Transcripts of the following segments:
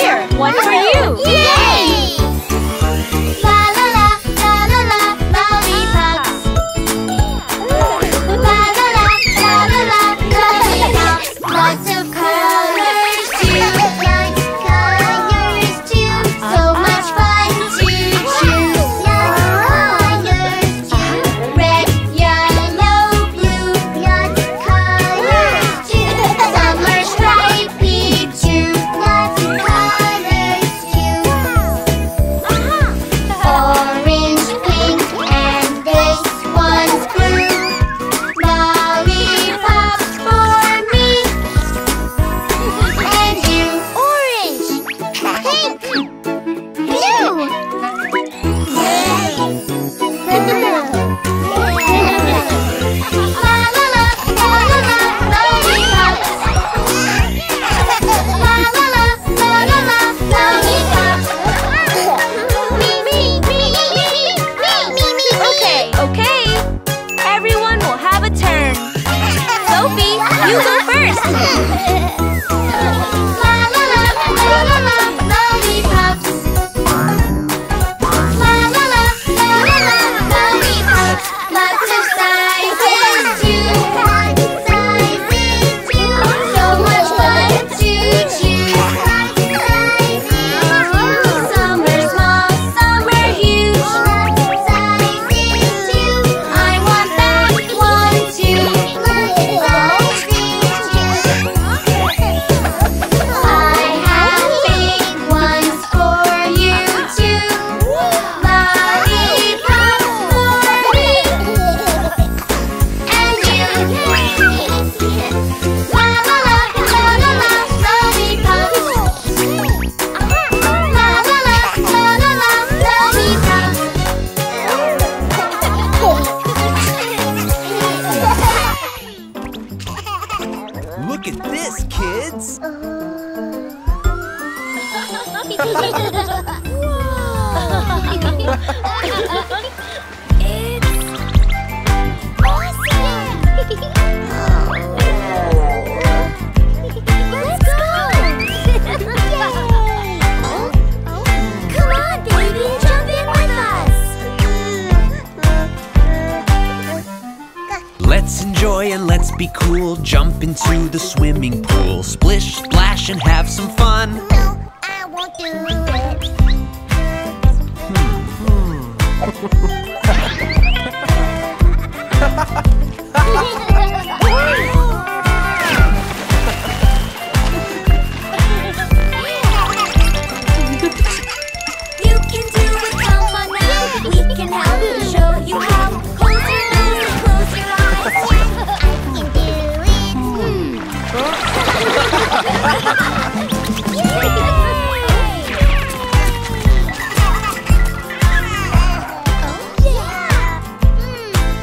Here, one for you! Yay! La la la, la la la, lollipops. La la la, la la la, lollipops. Lots of colors too, lots of colors too. So much fun to choose. Lots of colors too. Red, yellow, blue. Lots of colors too. Some are stripy too. Lots of colors too. Orange, pink, and this one's blue. Lollipops for me and you. Orange, pink, blue. La la la, la la la, lollipops. La la la, la la la, lollipops. Me. Okay, okay. Everyone will have a turn. Sophie, you go first. La la la, la la la, lollipops. La la la, la la la, lollipops. Lots of sizes too, lots of sizes too. So much fun to choose. Lots of sizes too. Some are small, some are huge. Lots of sizes too. I want that one too. Lots of sizes too. I have big ones for you too. Lollipops for me and you. La la la, la la la, lollipops. La la la, la la la, lollipops. Look at this, kids! Let's go! Yay! Come on, baby, jump in with us! Let's enjoy and let's be cool. Jump into the swimming pool. Splish, splash, and have some fun. No, I won't do it. You can do it, come on now. We can help show you how. Close your eyes, close your eyes. I can do it. Yay! Oh yeah! Wow,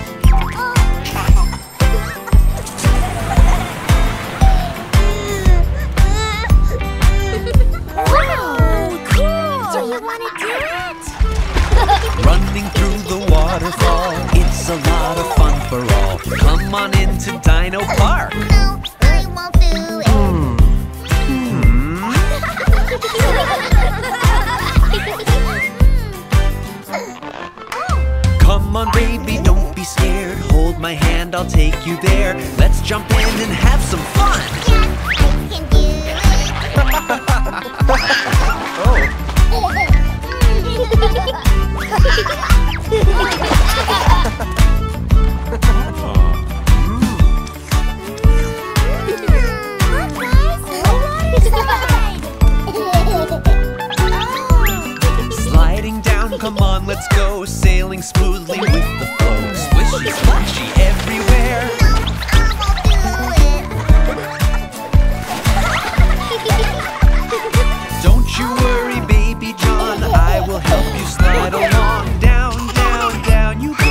cool! Do you want to do it? Running through the waterfall. It's a lot of fun for all. Come on into Dino Park. No, I won't do it. Come on, baby, don't be scared. Hold my hand, I'll take you there. Let's jump in and have some fun. Yeah, I can do it. Sliding down, come on, let's go. Sailing smoothly with the flow. Swishy, splashy everywhere. Don't you worry, Baby John. I will help you slide along. Down, down, down you go.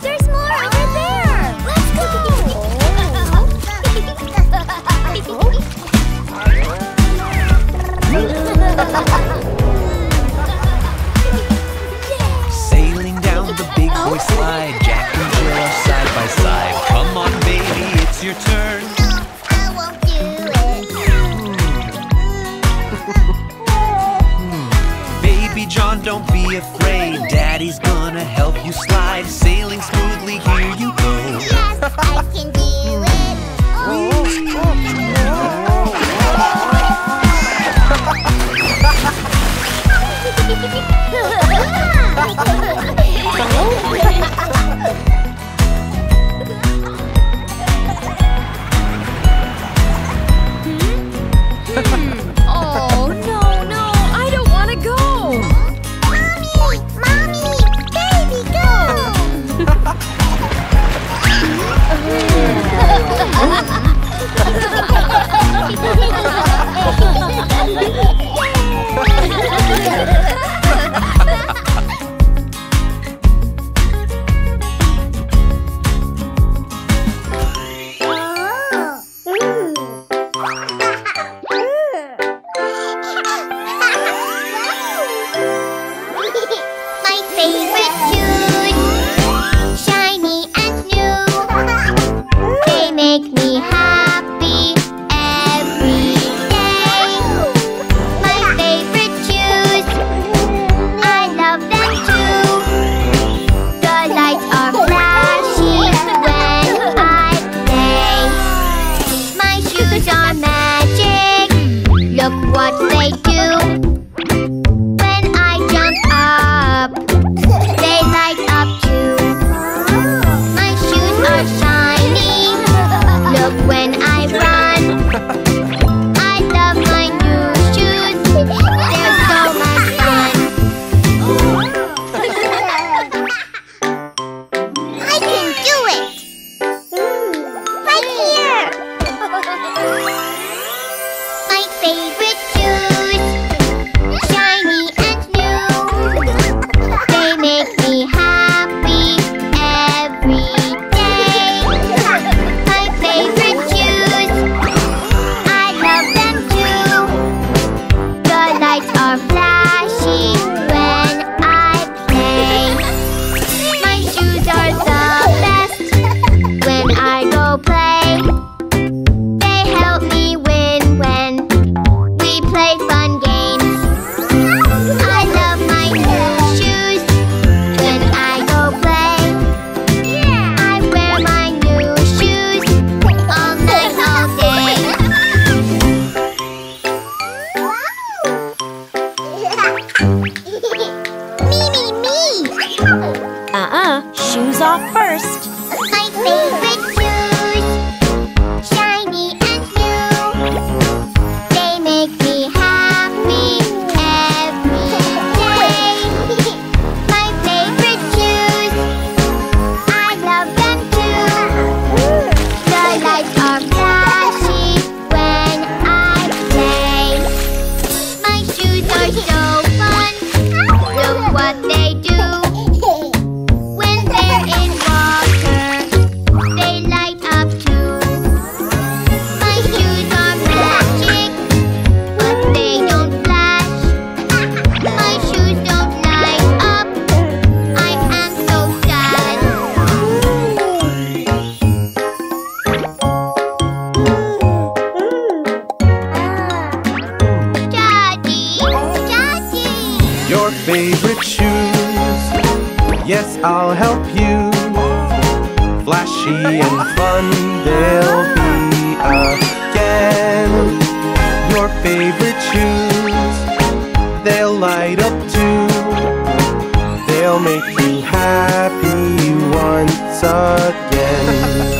There's more over there. Let's go. Sailing down the big boy slide. Jack and Jill side by side. favorite shoes. Yes, I'll help you. Flashy and fun they'll be again. Your favorite shoes, they'll light up too. They'll make you happy once again.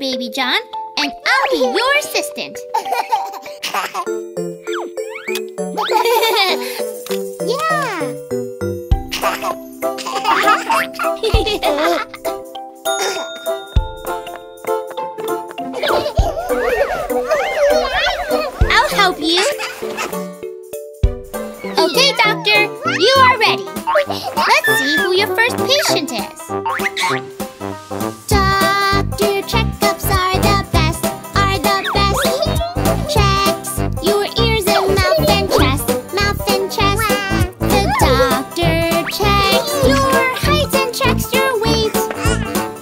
Baby John, and I'll be your assistant. Yeah. I'll help you. Okay, doctor, you are ready. Let's see who your first patient is. Checks your weight,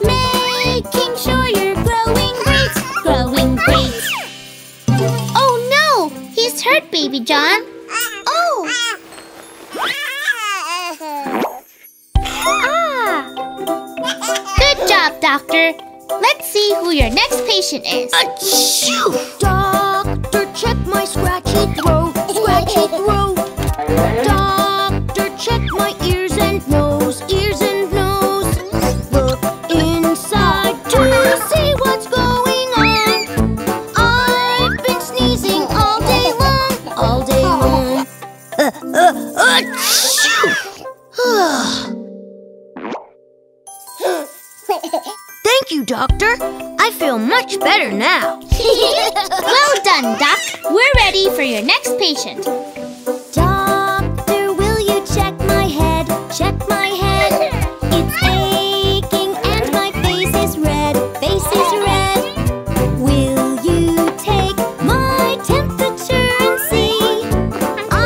making sure you're growing great. Doctor. Let's see who your next patient is. Achoo! Doctor, check my scratchy throat. Scratchy throat. Doctor, check my ears and nose. Ears and nose. Look inside to see what's going on. I've been sneezing all day long. All day long. Achoo! Thank you, Doctor. I feel much better now. Well done, Doc. We're ready for your next patient. Doctor, will you check my head? Check my head. It's aching and my face is red. Face is red. Will you take my temperature and see? I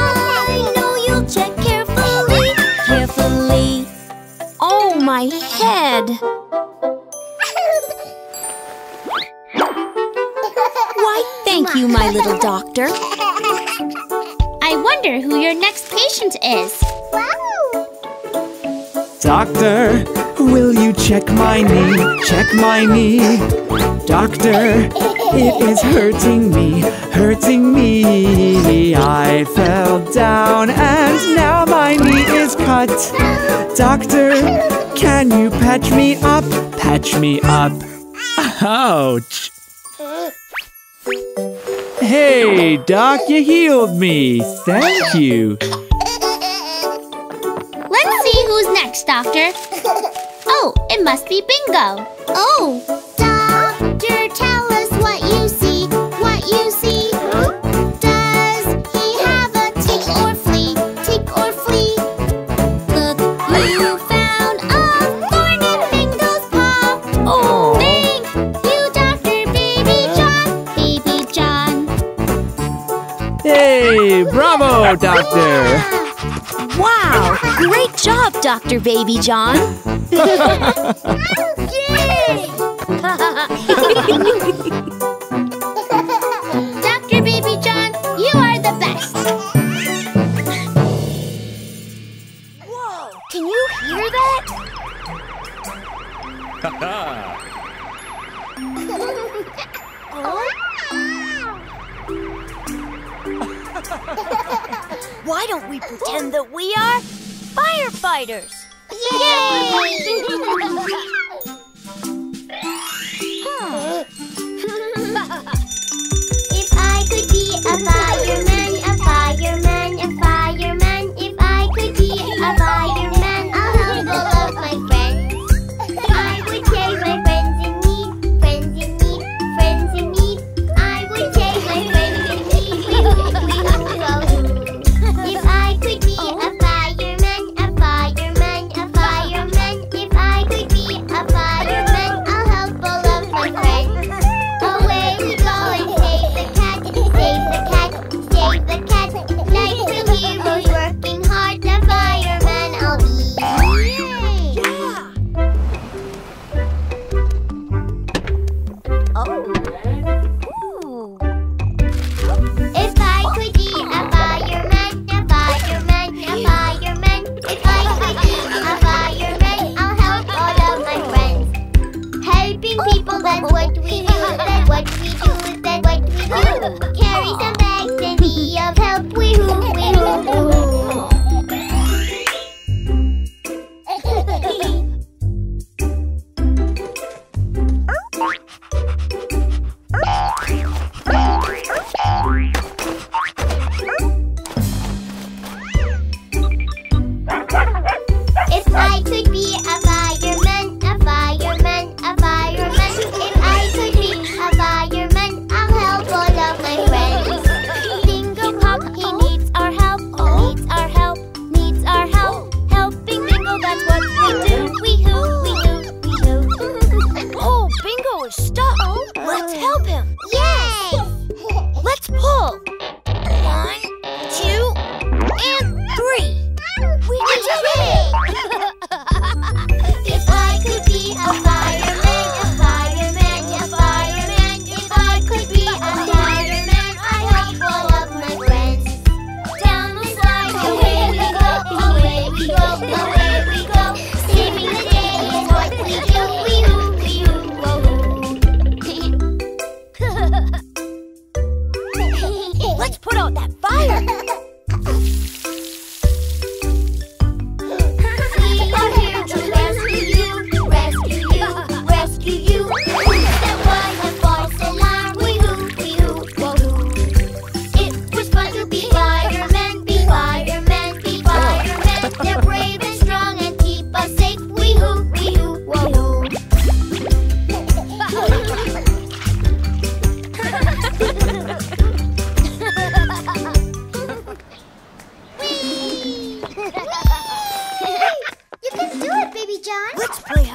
know you'll check carefully. Carefully. Oh, my head. Thank you, my little doctor. I wonder who your next patient is. Wow. Doctor, will you check my knee? Check my knee. Doctor, it is hurting me, hurting me. I fell down and now my knee is cut. Doctor, can you patch me up? Patch me up. Ouch. Hey, Doc, you healed me. Thank you. Let's see who's next, Doctor. Oh, it must be Bingo. Oh, Doctor, tell us what you see, what you see. Does he have a tick or flea, tick or flea? Look, you found a thorn in Bingo's paw. Oh, thank you, Dr. Baby John, Baby John. Hey, bravo, Doctor! Yeah. Wow, great job, Dr. Baby John! Dr. Baby John, you are the best! Whoa, can you hear that? Why don't we pretend that we are firefighters? Yay! If I could be a fireman, a fireman, a fireman. If I could be a fireman, I'll help all of my friends. I would save my friends in need, friends in need, friends in need. I would save my friends in need. If I could be a fireman, a fireman, a fireman. If I could be a fireman, I'll help all of my friends. Away we go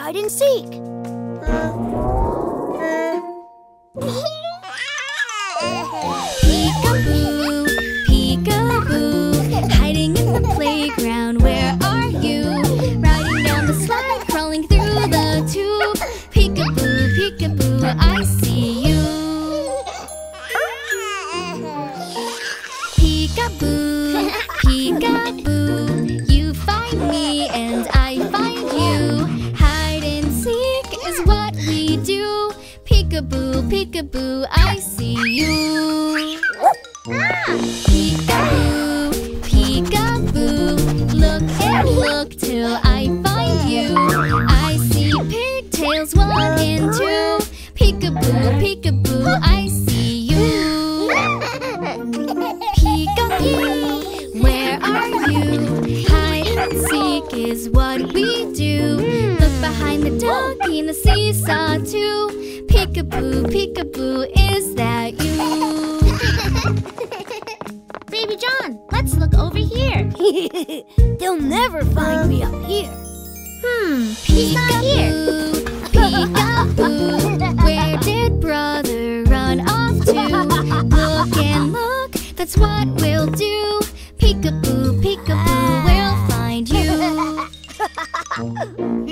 hide and seek. Peek-a-boo, peek-a-boo, hiding in the playground, where are you? Riding down the slide, crawling through the tube. Peek-a-boo, peek-a-boo, I see you. Peek-a-boo, peek-a-boo, you find me and I find you. Hide and seek is what we do. Peek-a-boo, peek-a-boo, I see you. Peek-a-boo, peek-a-boo, look and look till I find you. I see pigtails 1 and 2. Peek-a-boo, peek-a-boo, I see you. Peek-a-boo, where are you? Hide and seek is what we do. Look behind the donkey and the seesaw too. Peek-a-boo, peek-a-boo, is that you? Baby John, let's look over here. They'll never find me up here. Peek-a-boo, peek-a-boo. Where did brother run off to? Look and look, that's what we'll do. Peek-a-boo, peek-a-boo, we'll find you.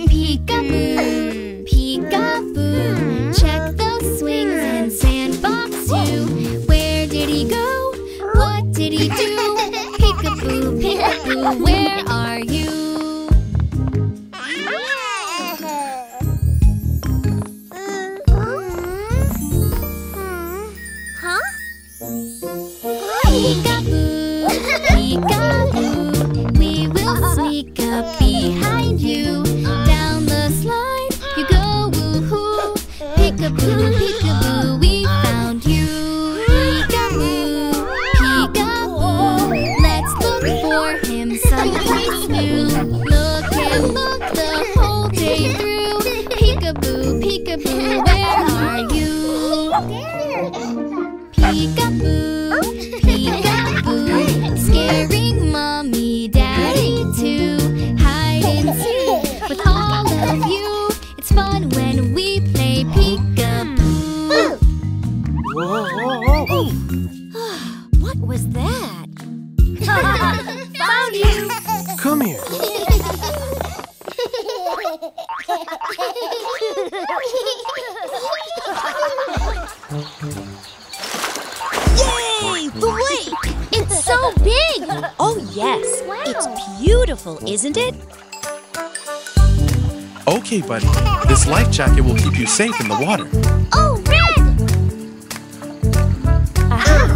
Peek-a-boo, peek-a-boo, check the swings and sandbox too. What did he do? Peek-a-boo, peek-a-boo, where are you? Huh? Peek-a-boo, peek-a-boo, we will sneak up behind you. Down the slide you go, woo-hoo. Peek-a-boo, peek-a-boo, we found you. Someplace new. Look and look the whole day through. Peek-a-boo, peek-a-boo, where are you? Peek-a-boo, peek-a-boo, scaring mommy, daddy too. Hide and seek with all of you. It's fun when we play peek-a-boo. Whoa. What was that? Found you! Come here! Yay! The lake! It's so big! Oh yes! Wow. It's beautiful, isn't it? Okay, buddy. This life jacket will keep you safe in the water. Oh,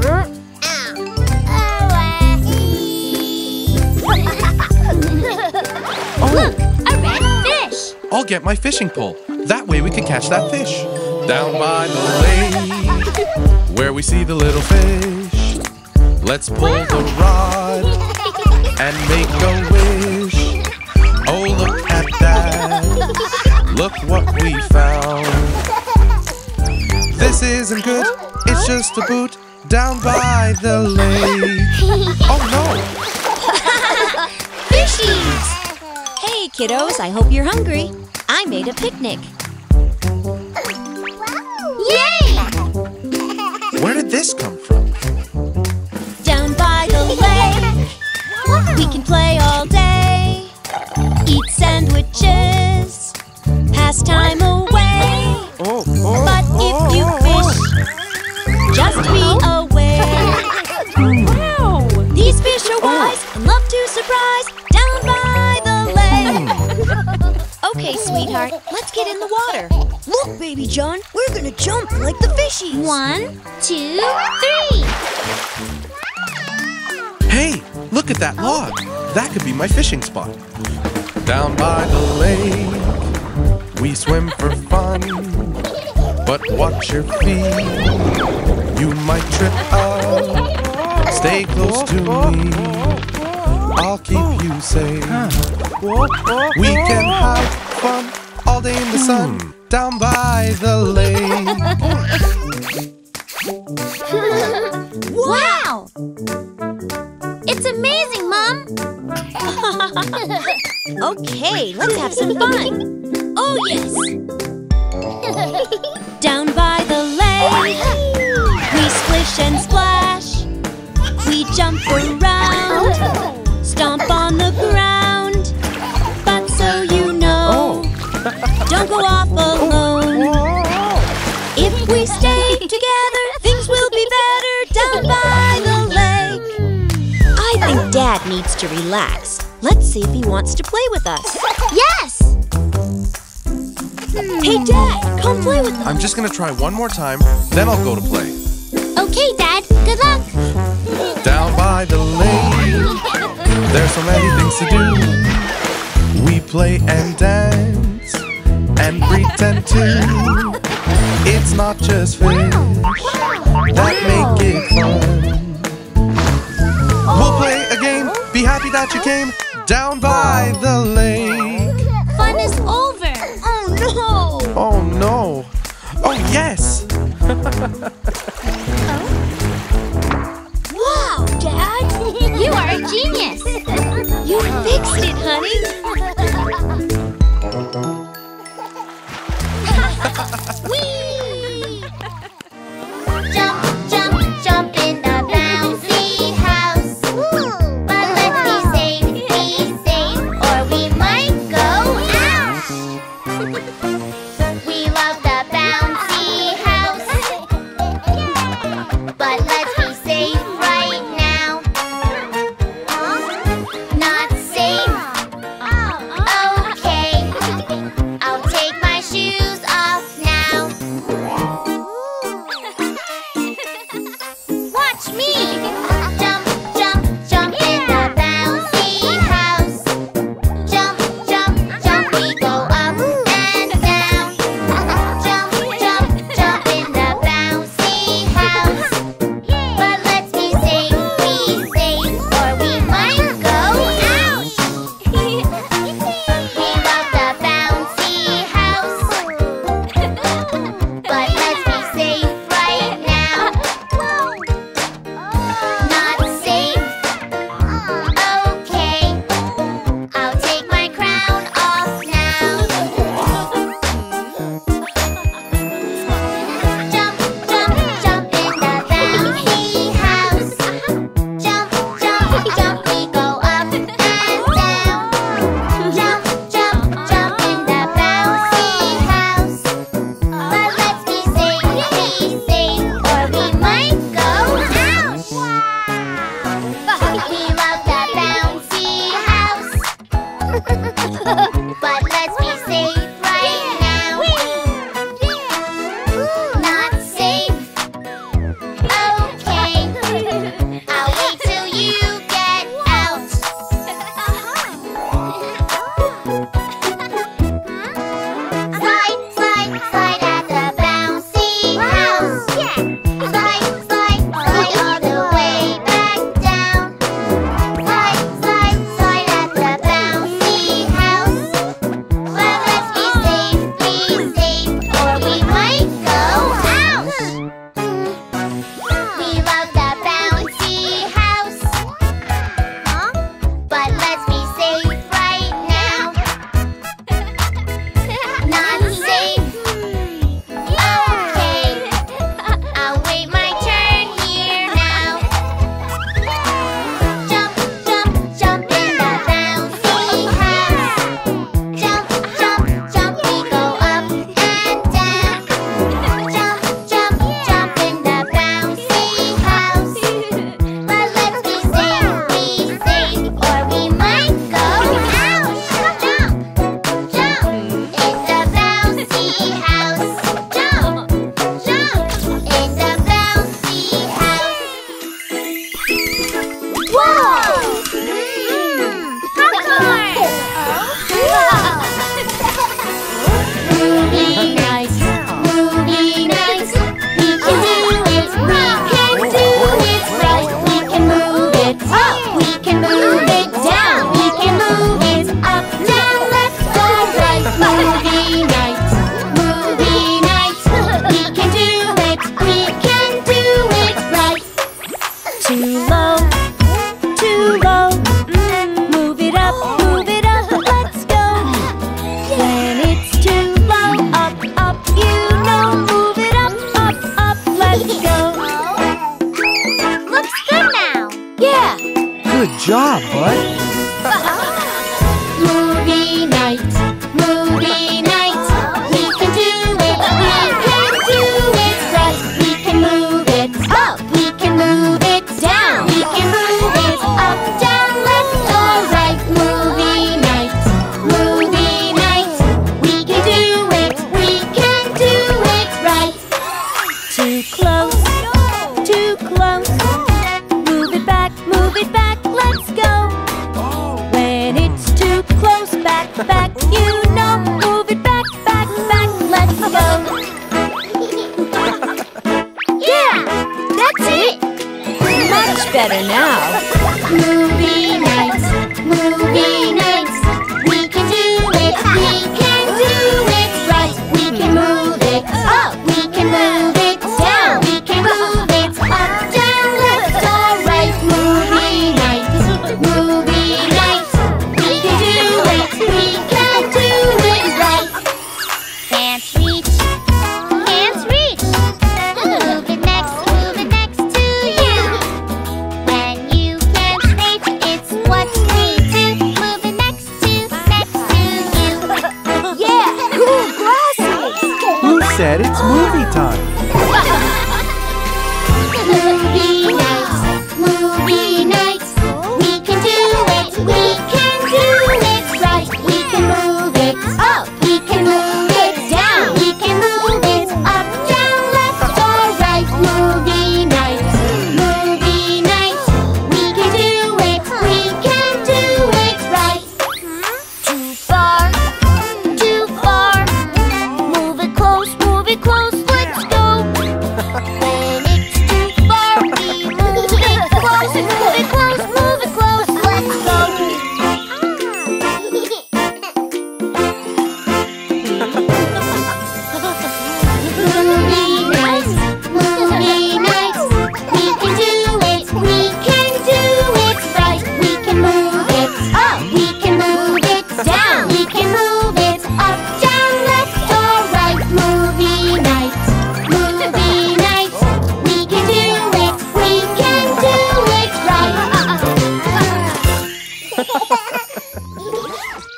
Red! Look, a red fish! I'll get my fishing pole. That way we can catch that fish. Down by the lake, where we see the little fish. Let's pull the rod and make a wish. Oh, look at that. Look what we found. This isn't good, it's just a boot. Down by the lake. Oh, no! Fishies! Hey, kiddos, I hope you're hungry. I made a picnic. Yay! Where did this come from? Down by the lake. We can play all day. Eat sandwiches. Pass time away. But if you fish, just be aware. Wow! These fish are wise and love to surprise. Down by the lake. Okay, sweetheart, let's get in the water. Look, Baby John, we're gonna jump like the fishies. 1, 2, 3. Hey, look at that log. That could be my fishing spot. Down by the lake, we swim for fun. But watch your feet, you might trip up. Stay close to me, I'll keep you safe. We can have fun all day in the sun, down by the lake. Wow! It's amazing, Mom! Okay, let's have some fun. Oh, yes! Down by the lake, we splish and splash. We jump around, stomp on the ground. But so you know, don't go off alone. If we stay together, things will be better down by the lake. I think Dad needs to relax. Let's see if he wants to play with us. Yes! Hey, Dad, come play with us. I'm just going to try one more time, then I'll go to play. Okay, Dad. Good luck. Down by the lake, there's so many things to do. We play and dance and pretend to. It's not just fish that make it fun. We'll play a game. Be happy that you came down by the lake. Fun is over. Oh, no. Oh, no. Oh, yes. Oh. Wow, Dad. You are a genius. You fixed it, honey. Whee! Jump, jump, jump in the bouncy house. Ooh. job, bud. Movie night, movie night. We can do it, we can do it right. We can move it up, we can move it down. We can move it up, down, left or right. Movie night, we can do it, we can do it right. Too close, too close. Move it back, move it back. Let's go. When it's too close, back, back, you know. Move it back, back, back. Let's go. Yeah, that's it. Much better now. Movie night, movie night. We can do it, we can do it right. We can move it up, we can move it down. We can move it up, down, left or right. Movie night. Movie night, we can do it, we can do it right. Can't reach, move it next to you. When you can't reach, it's what we do. Move it next to you. Yeah, cool glasses. Who said it's movie time? Movie night, movie night. We can do it, we can do it right. We can move it up, we can move it down. We can move it up, down, left or right. Movie night, we can do it, we can do it right. Too far, move it close, let's go. When it's too far, we move it close, let's go. Movie night, we can do it, we can do it right. We can move it up, we can move it down. We can move it up, down, left or right. Movie night, we can do it, we can do it right.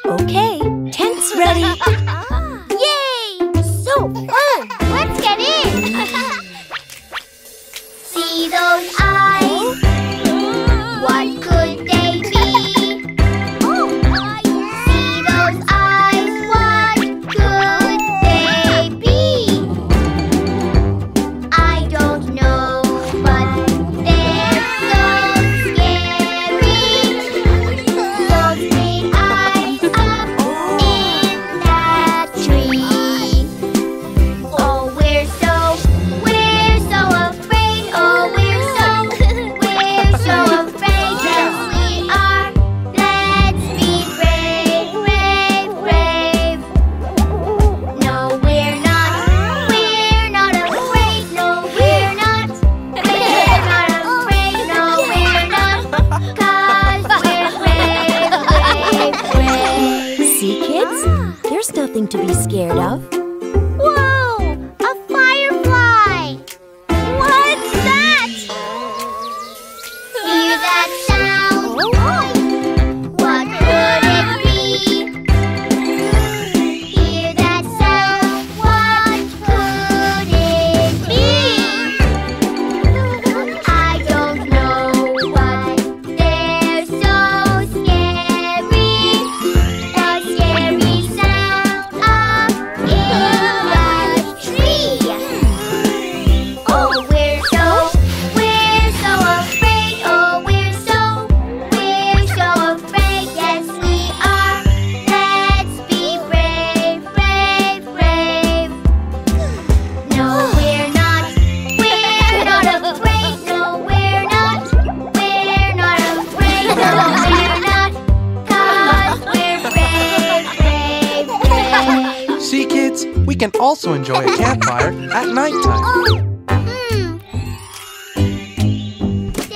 Okay, tent's ready. Yay! So fun! Let's get in! See those eyes? What could they be? See those eyes? What could they be? I don't know, but they're so scary. Those green eyes up in that tree. Oh, we're so afraid. Oh, we're so afraid. Yes, we are. Let's be brave, brave, brave. No, we're not afraid. No, we're not afraid. No, we're not. 'Cause we're brave, brave, brave. See, kids? There's nothing to be scared of. Whoa! A firefly! What's that? Hear that sound? What could it be? Hear that sound? What could it be? I don't know, but they're so scary. The scary sound up in the tree. Oh, we're so afraid. Oh, we're so afraid. Yes, we are. Let's be brave, brave, brave. No, we're not afraid. No, we're not afraid. No, we're not. 'Cause we're brave, brave, brave. See, kids, we can also enjoy a campfire at nighttime.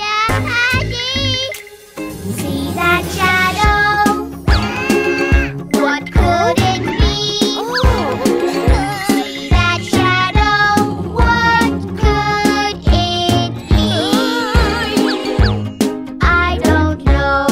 Daddy, see that shadow? What could it be? See that shadow? What could it be? I don't know,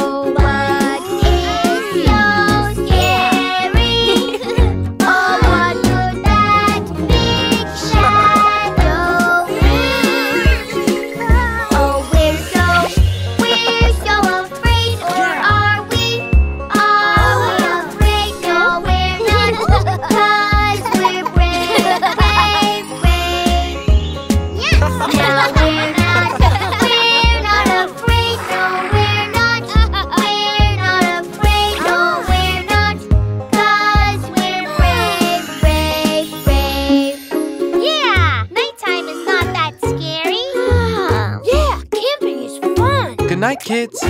right, kids?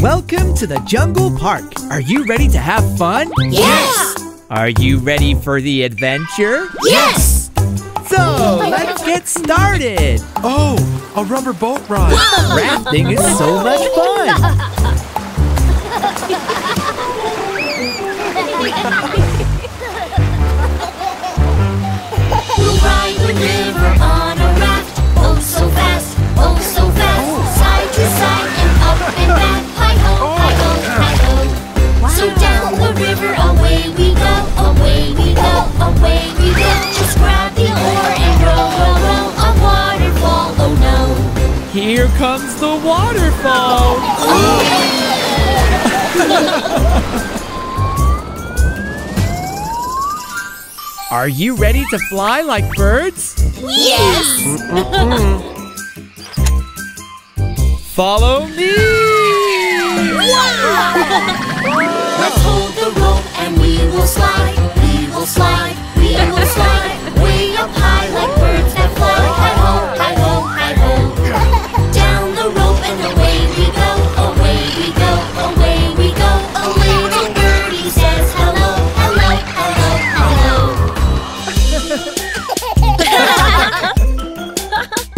Welcome to the Jungle Park. Are you ready to have fun? Yes! Are you ready for the adventure? Yes! So, let's get started! Oh, a rubber boat ride! Rafting is so much fun! We'll ride the river on a raft. Oh, so fast! Oh, so fast! Oh. Side to side and up and back. River, away we go, away we go, away we go. Just grab the oar and row, row, row. A waterfall, oh no. Here comes the waterfall. Oh. Are you ready to fly like birds? Yes! Follow me! Wow. Let's hold the rope and we will slide, we will slide, we will slide. Way up high like birds that fly. Hi-ho, hi-ho, hi-ho. Down the rope and away we go, away we go, away we go. A little birdie says hello, hello, hello,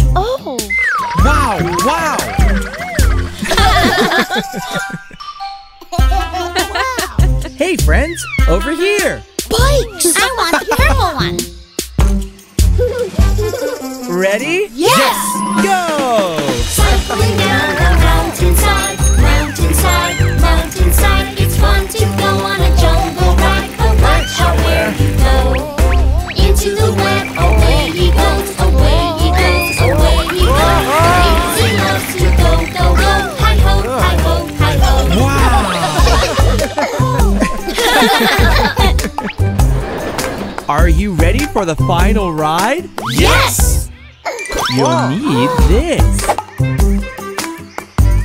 hello. Oh! Wow, wow! Hey friends, over here! Bikes! I want the purple one! Ready? Yes! Go! Cycling down the mountainside, mountainside, mountainside. It's fun to go on a jungle ride, but watch out where you go. Into the web, away he goes, away he goes, away he goes. He loves to go, go. Hi-ho, hi-ho, hi-ho. Wow! Are you ready for the final ride? Yes! You'll need this.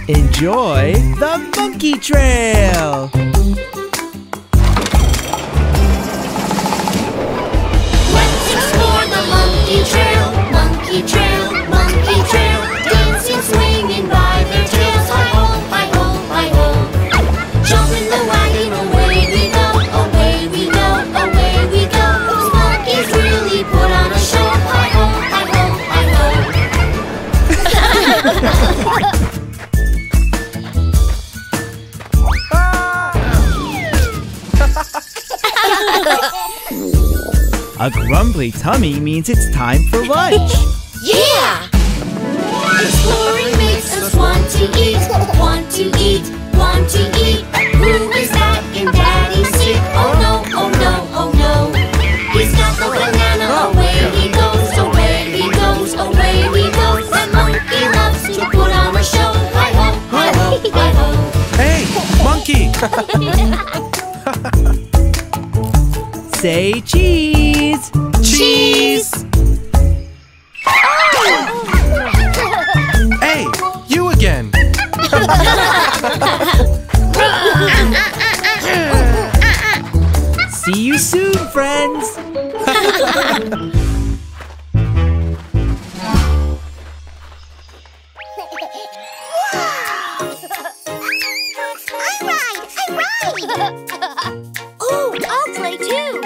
Enjoy the monkey trail! Let's explore the monkey trail, monkey trail, monkey trail. Dancing, swinging by their tails. Hi-ho, hi-ho, hi-ho. Jump in the wagon, away we go. A grumbly tummy means it's time for lunch. Yeah! Exploring makes us want to eat, want to eat, want to eat. Who is that in Daddy's seat? Oh no, oh no, oh no. He's got the banana. Away he goes, away he goes, away he goes. The monkey loves to put on a show. Hi-ho, hi-ho, hi-ho. Hey, monkey! Say cheese! Cheese! Hey, you again! See you soon, friends! Ooh, I'll play too.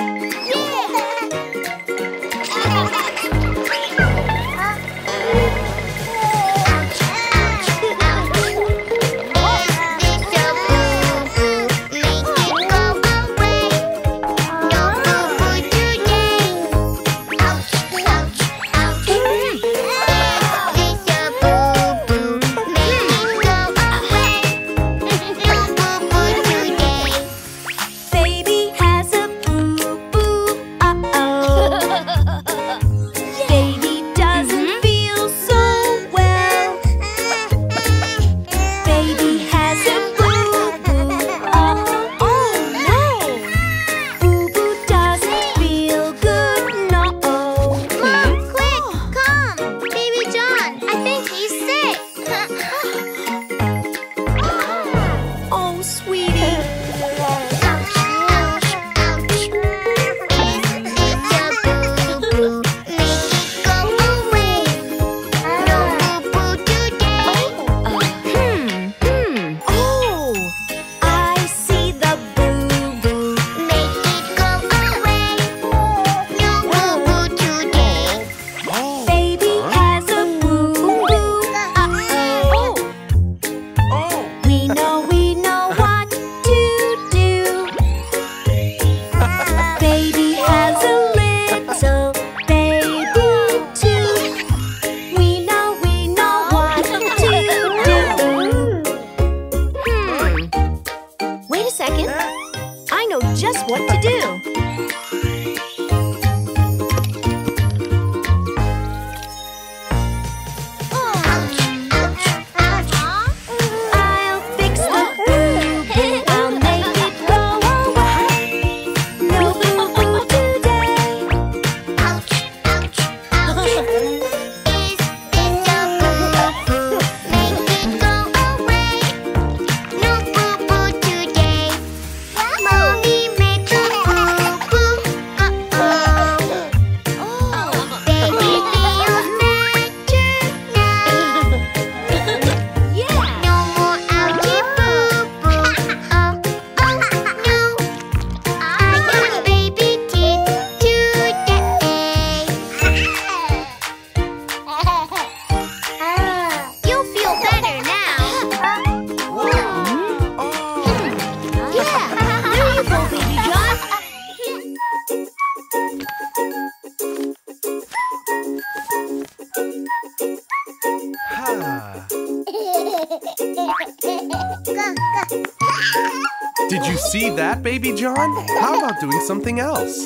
Did you see that, Baby John? How about doing something else?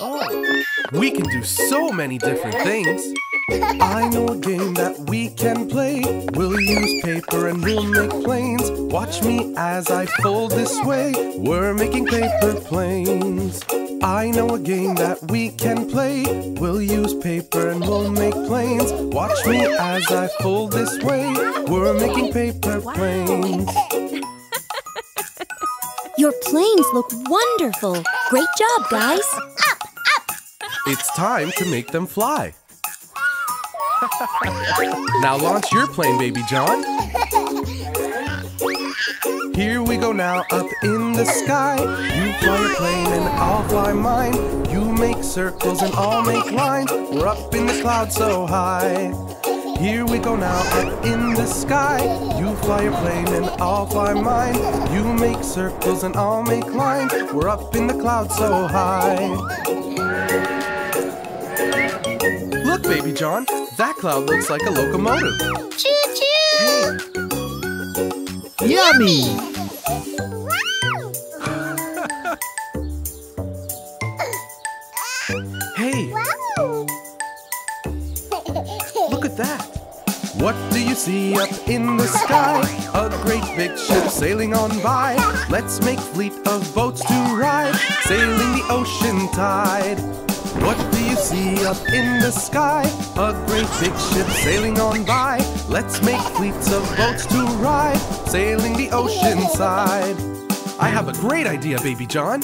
Oh, we can do so many different things. I know a game that we can play. We'll use paper and we'll make planes. Watch me as I fold this way. We're making paper planes. I know a game that we can play. We'll use paper and we'll make planes. Watch me as I fold this way. We're making paper planes. Your planes look wonderful. Great job, guys. Up, up. It's time to make them fly. Now launch your plane, Baby John. Here we go now, up in the sky. You fly your plane and I'll fly mine. You make circles and I'll make lines. We're up in the clouds so high. Here we go now, up in the sky. You fly your plane and I'll fly mine. You make circles and I'll make lines. We're up in the clouds so high. Look, Baby John, that cloud looks like a locomotive. Choo-choo! Yummy! Hey! Wow. Look at that! What do you see up in the sky? A great big ship sailing on by. Let's make fleet of boats to ride, sailing the ocean tide. What do you see up in the sky? A great big ship sailing on by. Let's make fleets of boats to ride, sailing the ocean side. I have a great idea, Baby John.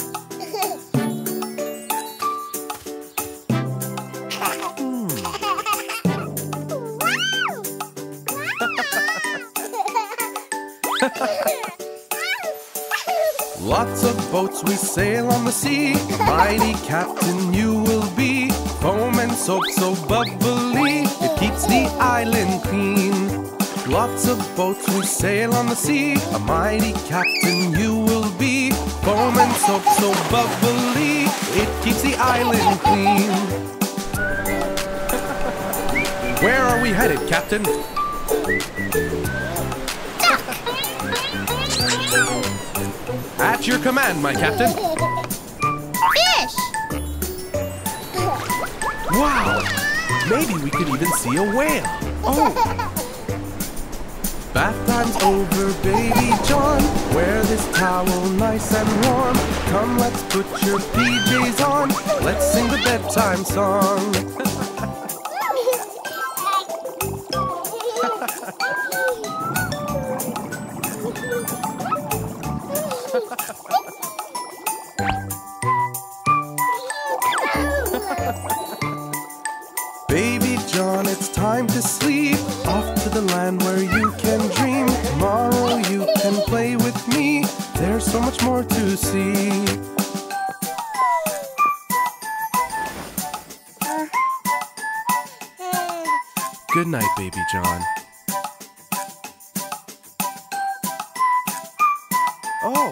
Lots of boats we sail on the sea. Mighty captain you will be. Foam and soap so bubbly, it keeps the island clean. Lots of boats we sail on the sea. A mighty captain you will be. Foam and soap so bubbly, it keeps the island clean. Where are we headed, Captain? Duck! At your command, my Captain. Fish! Wow! Maybe we could even see a whale. Oh! Bath time's over, Baby John. Wear this towel nice and warm. Come, let's put your PJs on. Let's sing the bedtime song. Baby John, it's time to sleep. Off to the land where you can dream. Tomorrow you can play with me. There's so much more to see. Good night, Baby John. Oh!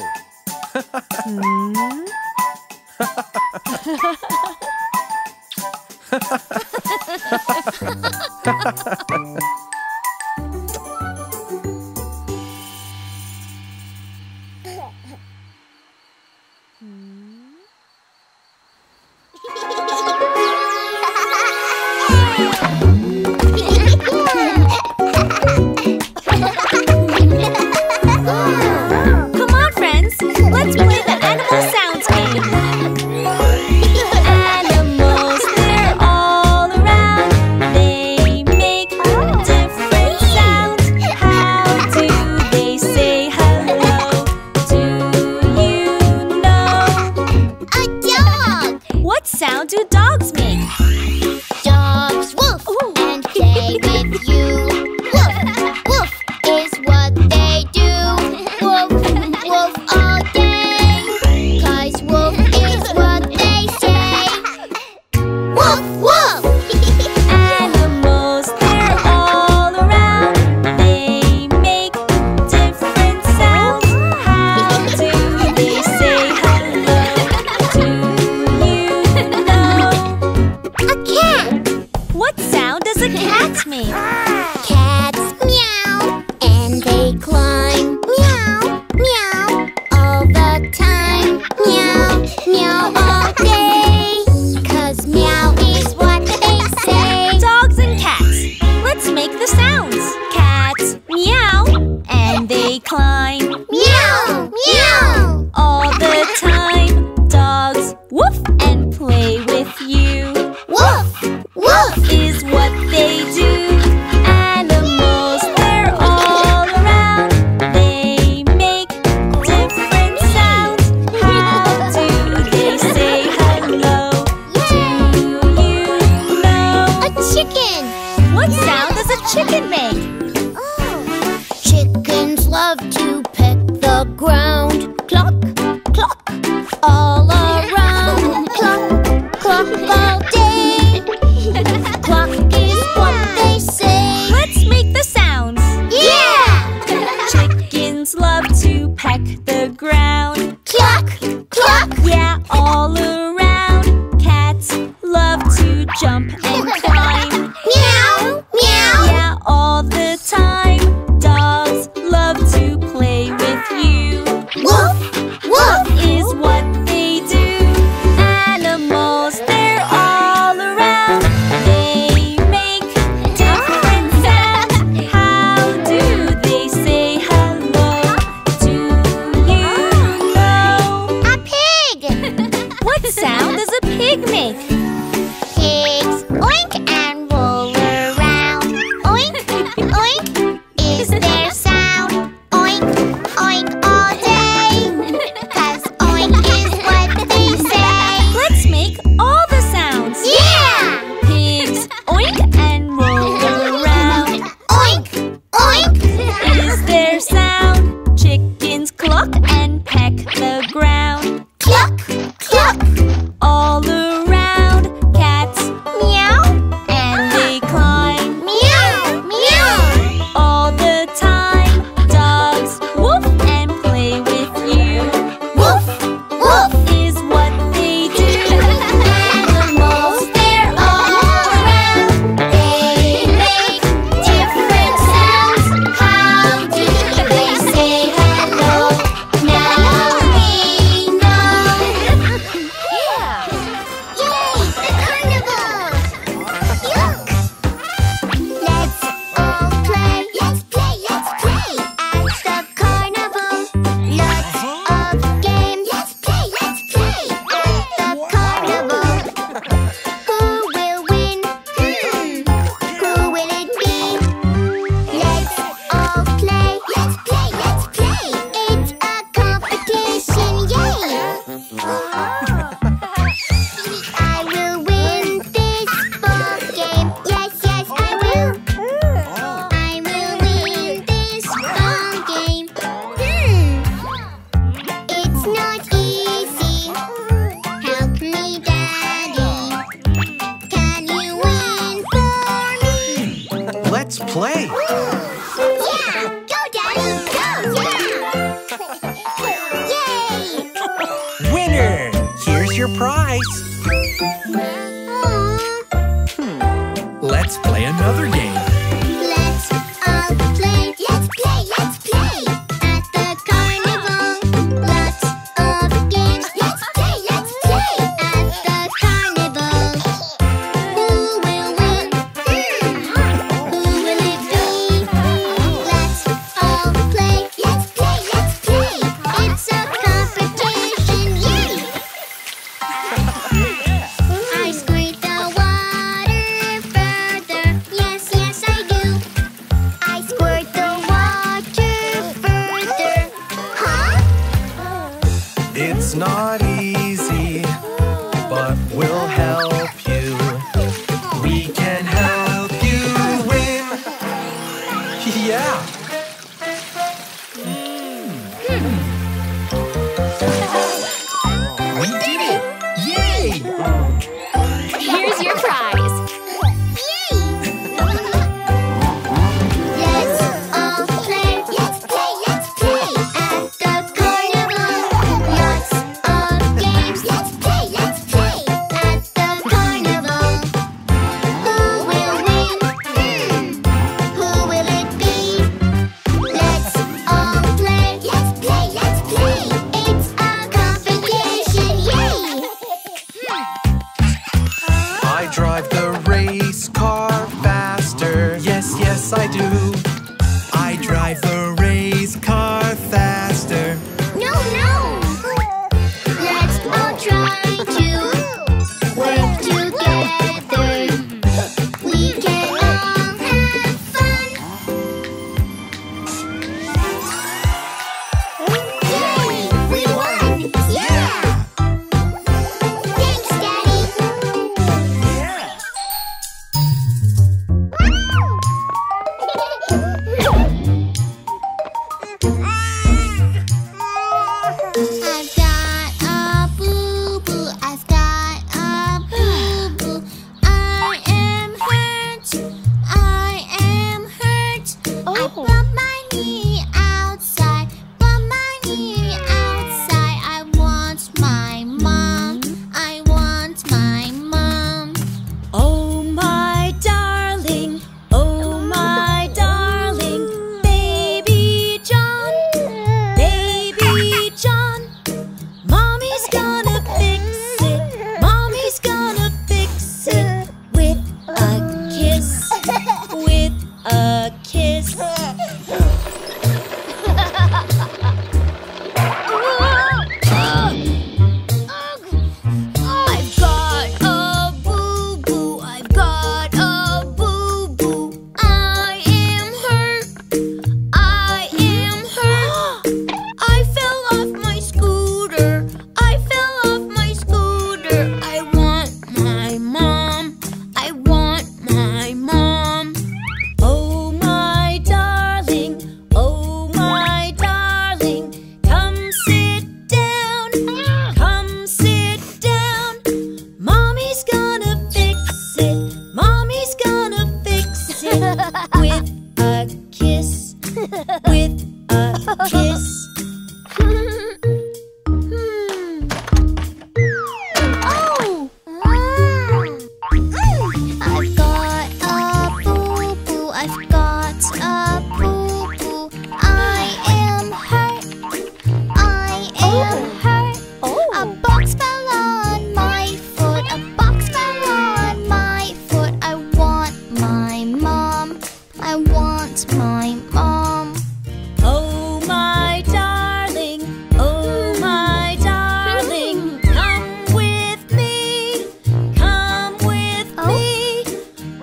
Jump and climb. Meow, meow. Yeah, all the Let's play! Yeah! Go, Daddy! Go! Yeah! Yay! Winner! Here's your prize! Let's play another game! Let's all play! Let's play! Let's play! At the carnival! Lots of games! Let's play! Let's play! At the carnival! Who will win? Who will it be? Let's all play! Let's play! Let's play! It's a competition! Yay! I squeeze the water further. Yes, yes, I do. I squirt the water further. Huh? It's not easy, but we'll help you. We can help you win. Yeah. We did it! Yay! Here's your prize. Let's all play. Let's play. Let's play. At the carnival. Lots of games. Let's play. Let's play. At the carnival. Who will win? Who will it be? Let's all play. Let's play. Let's play. It's a competition. Yay! I drive the race car faster. Yes, yes, I do. I drive the race car faster. No! Let's all try to work together. We can all have fun. Yay! We won! Yeah! Thanks, Daddy. I've got a boo-boo, I've got a boo-boo. I am hurt. I bumped my knee outside, bumped my knee outside. I want my mom, I want my mom. Oh, my darling, oh, my darling. Baby John, Baby John.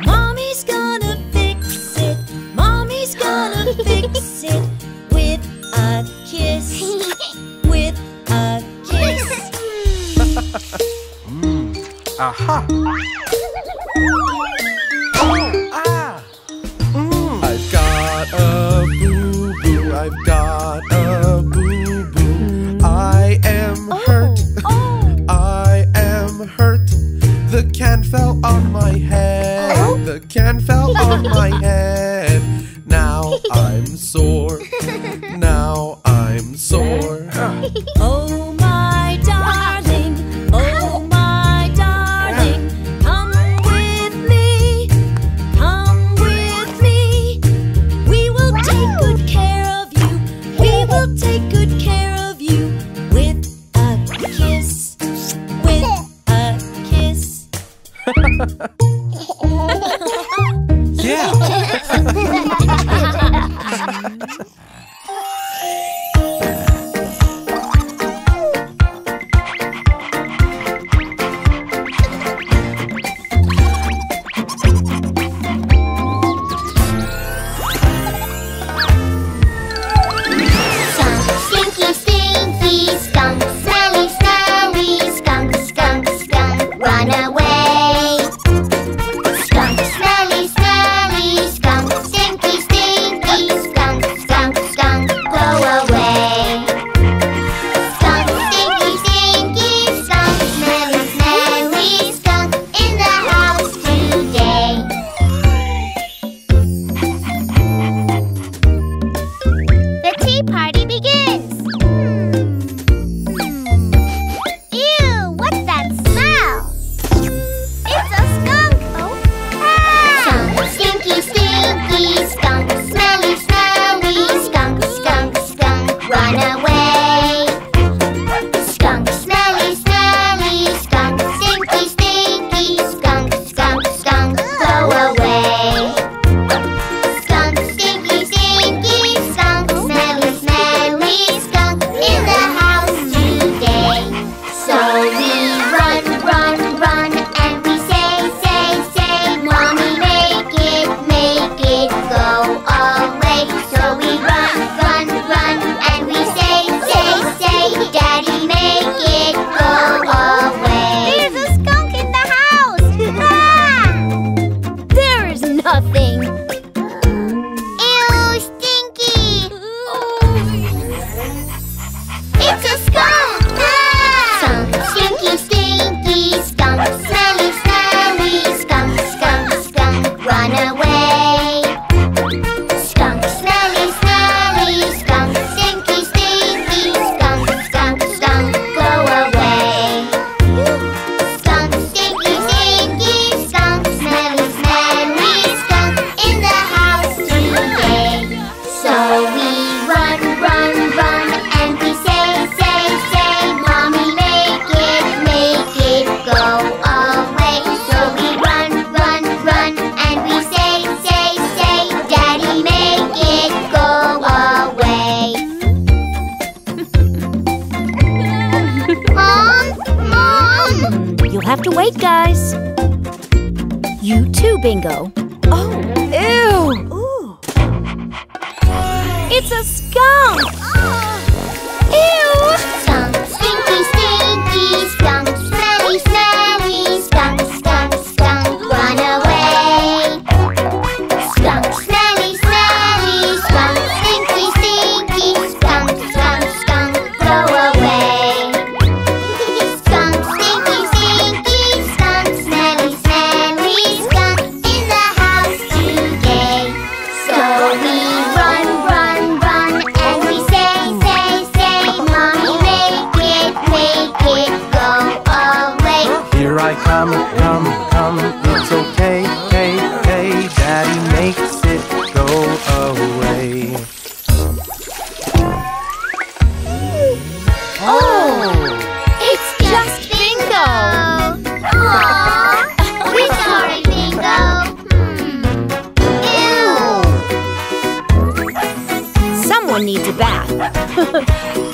Mommy's gonna fix it, Mommy's gonna fix it. With a kiss, with a kiss. I've got a boo-boo, I've got a boo-boo. I am hurt. I fell off my scooter, I fell off my scooter. I want my mom, I want my mom. Oh, my darling, oh, my darling. Come sit down. Mommy's gonna fix it, Mommy's gonna fix it. With a kiss, with a kiss. Oh! I've got a boo-boo, I've got a boo-boo. I am hurt, I am hurt. A box fell on my foot, a box fell on my foot. I want my mom, I want my mom. Oh, my darling, oh, my darling. Come with me. Mommy's gonna fix it, Mommy's gonna fix it. With a kiss, with a kiss. Aha! Oh, ah! I've got a boo-boo, I've got a boo-boo. I am hurt, I am hurt. The can fell on my head, the can fell on my head. Now I'm sore. Now I'm sore. Oh my darling, oh my darling, come with me, we will take good care of you, we will take good care of you, with a kiss. Need to bath.